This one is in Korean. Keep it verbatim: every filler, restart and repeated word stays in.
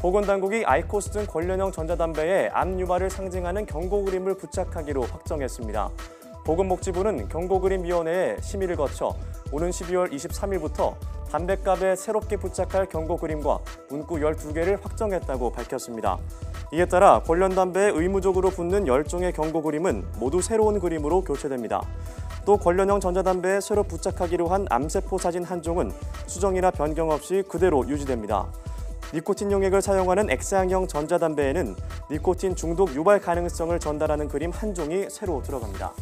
보건당국이 아이코스 등 관련형 전자담배에 암 유발을 상징하는 경고 그림을 부착하기로 확정했습니다. 보건복지부는 경고그림위원회에 심의를 거쳐 오는 십이월 이십삼일부터 담뱃갑에 새롭게 부착할 경고그림과 문구 열두 개를 확정했다고 밝혔습니다. 이에 따라 관련 담배에 의무적으로 붙는 열 종의 경고그림은 모두 새로운 그림으로 교체됩니다. 또 관련형 전자담배에 새로 부착하기로 한 암세포 사진 한 종은 수정이나 변경 없이 그대로 유지됩니다. 니코틴 용액을 사용하는 X향형 전자담배에는 니코틴 중독 유발 가능성을 전달하는 그림 한 종이 새로 들어갑니다.